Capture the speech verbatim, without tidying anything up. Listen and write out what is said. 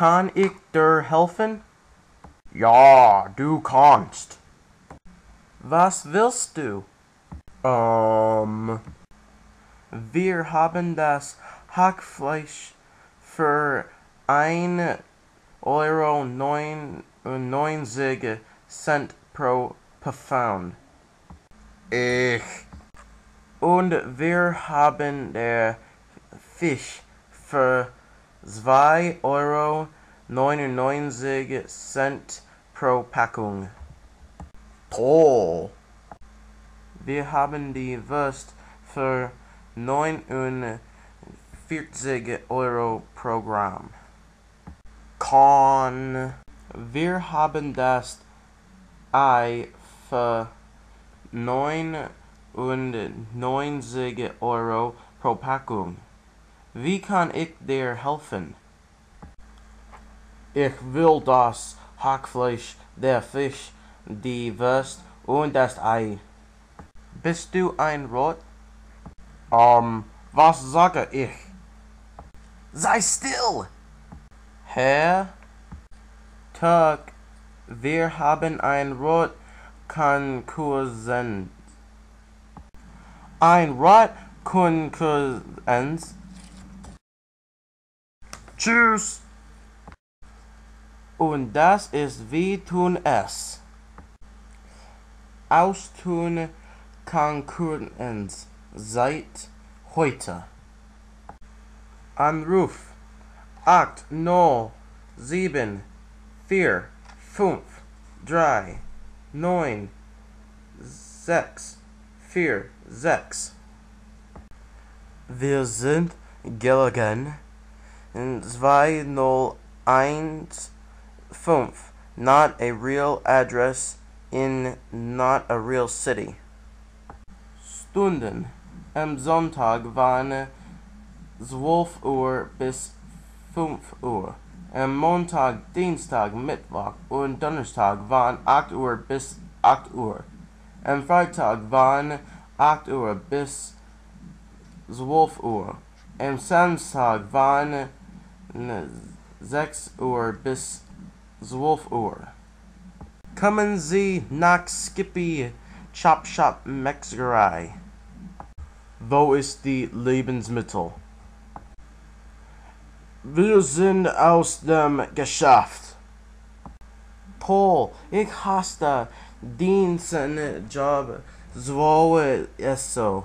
Kann ich dir helfen? Ja, du kannst. Was willst du? Ähm... Wir haben das Hackfleisch für ein Euro neunundneunzig Cent pro Pound. Ich. Und wir haben der Fisch für zwei Euro neunundneunzig Cent pro Packung. Toll! Wir haben die Wurst für neunundvierzig Euro pro Gramm. Korn. Wir haben das Ei für neunundneunzig Euro pro Packung. Wie kann ich dir helfen? Ich will das Hackfleisch, der Fisch, die Wurst und das Ei. Bist du ein Rot? Ähm, was sage ich? Sei still! Herr Tuck, wir haben ein Rotkonkurs. Ein Rotkonkurs. Tschüss! Und das ist wie tun es. Austun Konkurrenz seit heute. Anruf acht null sieben vier fünf drei neun sechs vier sechs. Wir sind gelegen in zwei null eins fünf. Not a real address in not a real city. Stunden. Am Sonntag waren zwölf Uhr bis fünf Uhr. Am Montag, Dienstag, Mittwoch und Donnerstag waren acht Uhr bis acht Uhr. Am Freitag waren acht Uhr bis zwölf Uhr. Am Samstag waren sechs Uhr bis zwölf Uhr. Kommen Sie nach Skippi's Chop Shop Metzgerei. Wo ist die Lebensmittel? Wir sind aus dem Geschäft. Toll, ich hasse diesen Job, so ist so.